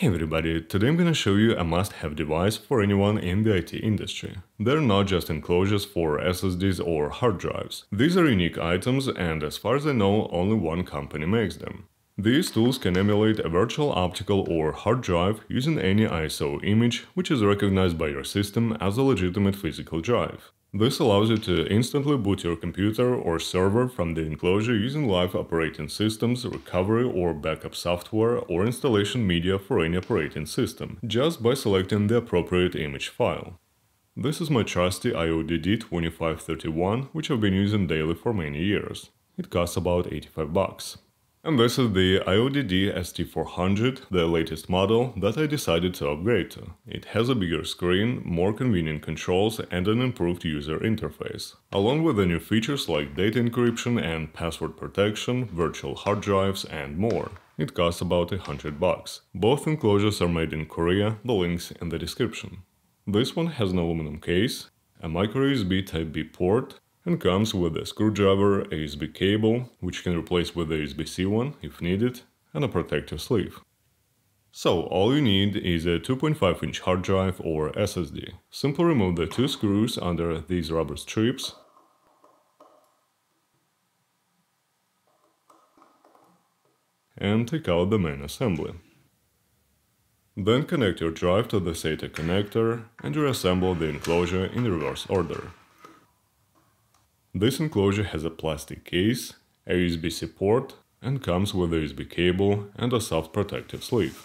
Hey everybody, today I'm gonna show you a must-have device for anyone in the IT industry. They're not just enclosures for SSDs or hard drives. These are unique items and, as far as I know, only one company makes them. These tools can emulate a virtual optical or hard drive using any ISO image, which is recognized by your system as a legitimate physical drive. This allows you to instantly boot your computer or server from the enclosure using live operating systems, recovery or backup software, or installation media for any operating system, just by selecting the appropriate image file. This is my trusty IODD 2531, which I've been using daily for many years. It costs about $85. And this is the IODD ST400, the latest model, that I decided to upgrade to. It has a bigger screen, more convenient controls and an improved user interface, along with the new features like data encryption and password protection, virtual hard drives and more. It costs about $100. Both enclosures are made in Korea, the link's in the description. This one has an aluminum case, a micro USB Type-B port, and comes with a screwdriver, a USB cable, which you can replace with the USB-C one if needed, and a protective sleeve. So all you need is a 2.5-inch hard drive or SSD. Simply remove the two screws under these rubber strips and take out the main assembly. Then connect your drive to the SATA connector and reassemble the enclosure in reverse order. This enclosure has a plastic case, a USB-C port, and comes with a USB cable and a soft protective sleeve.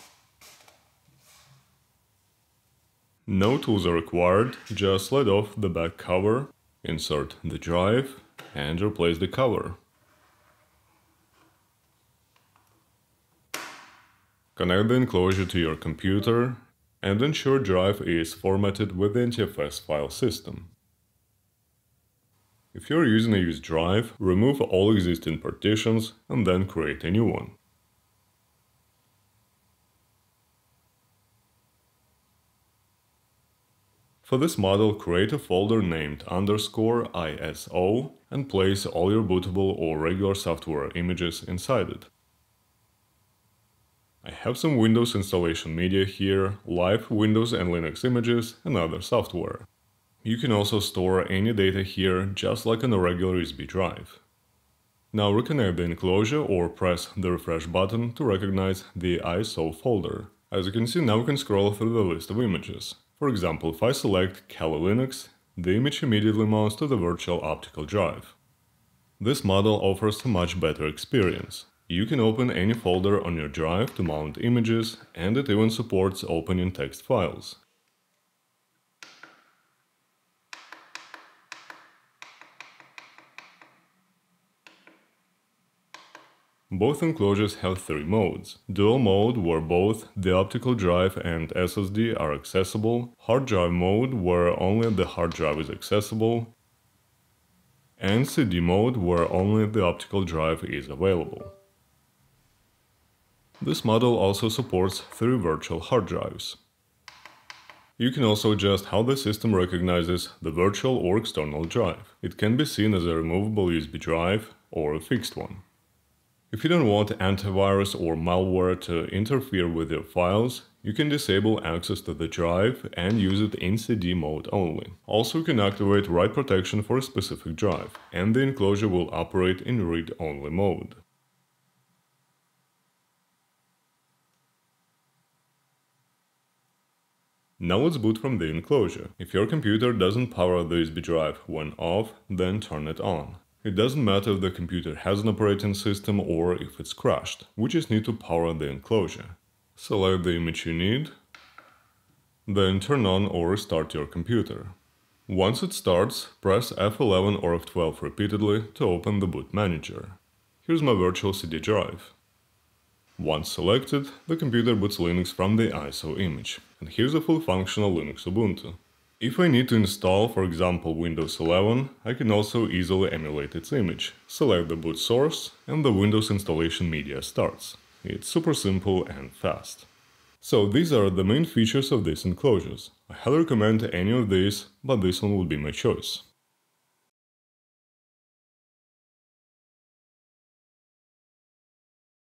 No tools are required, just slide off the back cover, insert the drive, and replace the cover. Connect the enclosure to your computer and ensure drive is formatted with the NTFS file system. If you're using a used drive, remove all existing partitions and then create a new one. For this model, create a folder named _ISO and place all your bootable or regular software images inside it. I have some Windows installation media here, live Windows and Linux images, and other software. You can also store any data here, just like on a regular USB drive. Now reconnect the enclosure or press the refresh button to recognize the ISO folder. As you can see, now we can scroll through the list of images. For example, if I select Kali Linux, the image immediately mounts to the virtual optical drive. This model offers a much better experience. You can open any folder on your drive to mount images, and it even supports opening text files. Both enclosures have three modes. Dual mode, where both the optical drive and SSD are accessible, hard drive mode, where only the hard drive is accessible, and CD mode, where only the optical drive is available. This model also supports three virtual hard drives. You can also adjust how the system recognizes the virtual or external drive. It can be seen as a removable USB drive or a fixed one. If you don't want antivirus or malware to interfere with your files, you can disable access to the drive and use it in CD mode only. Also, you can activate write protection for a specific drive, and the enclosure will operate in read-only mode. Now let's boot from the enclosure. If your computer doesn't power the USB drive when off, then turn it on. It doesn't matter if the computer has an operating system or if it's crashed, we just need to power the enclosure. Select the image you need, then turn on or restart your computer. Once it starts, press F11 or F12 repeatedly to open the boot manager. Here's my virtual CD drive. Once selected, the computer boots Linux from the ISO image. And here's a full functional Linux Ubuntu. If I need to install, for example, Windows 11, I can also easily emulate its image. Select the boot source and the Windows installation media starts. It's super simple and fast. So these are the main features of these enclosures. I highly recommend any of these, but this one would be my choice.